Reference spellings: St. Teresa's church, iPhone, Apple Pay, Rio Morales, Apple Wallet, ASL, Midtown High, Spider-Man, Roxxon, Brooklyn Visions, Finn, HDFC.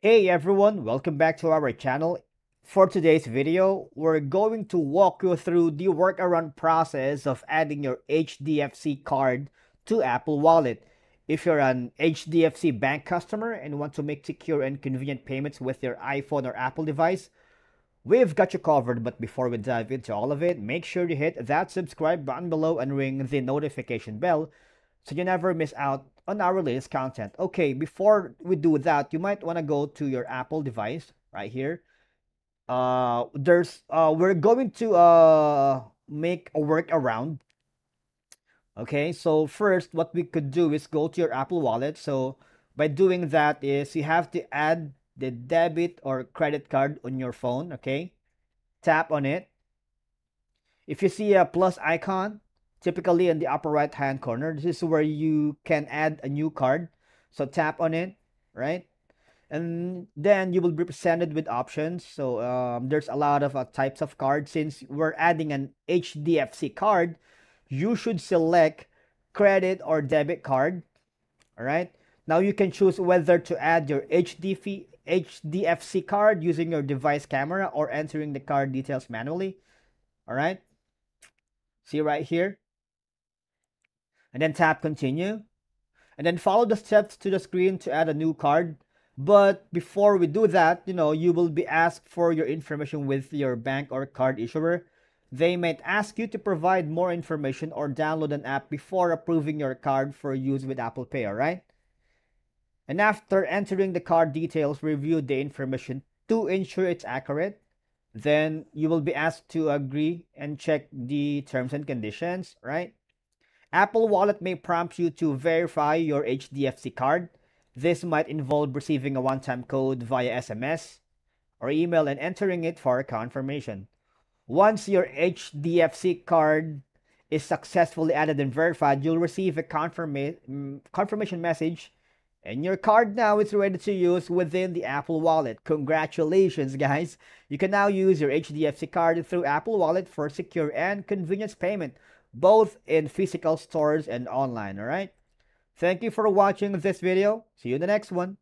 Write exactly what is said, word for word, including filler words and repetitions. Hey everyone, welcome back to our channel. For today's video, we're going to walk you through the workaround process of adding your H D F C card to Apple Wallet. If you're an H D F C bank customer and want to make secure and convenient payments with your iPhone or Apple device, we've got you covered. But before we dive into all of it, make sure you hit that subscribe button below and ring the notification bell so you never miss out on our latest content. Okay, before we do that, you might want to go to your Apple device right here. Uh, there's uh, we're going to uh, make a workaround. Okay, so first, what we could do is go to your Apple Wallet. So by doing that is you have to add the debit or credit card on your phone. Okay, tap on it. If you see a plus icon, typically in the upper right hand corner, this is where you can add a new card. So tap on it, right? And then you will be presented with options. So um, there's a lot of uh, types of cards. Since we're adding an H D F C card, you should select credit or debit card. All right. Now you can choose whether to add your H D F C card using your device camera or entering the card details manually. All right. See right here. And then tap continue. And then follow the steps to the screen to add a new card. But before we do that, you know, you will be asked for your information with your bank or card issuer. They might ask you to provide more information or download an app before approving your card for use with Apple Pay, all right? And after entering the card details, review the information to ensure it's accurate. Then you will be asked to agree and check the terms and conditions, right? Apple Wallet may prompt you to verify your H D F C card. This might involve receiving a one-time code via S M S or email and entering it for confirmation. Once your H D F C card is successfully added and verified, you'll receive a confirma- confirmation message, and your card now is ready to use within the Apple Wallet. Congratulations, guys! You can now use your H D F C card through Apple Wallet for secure and convenience payment, both in physical stores and online, all right? Thank you for watching this video. See you in the next one.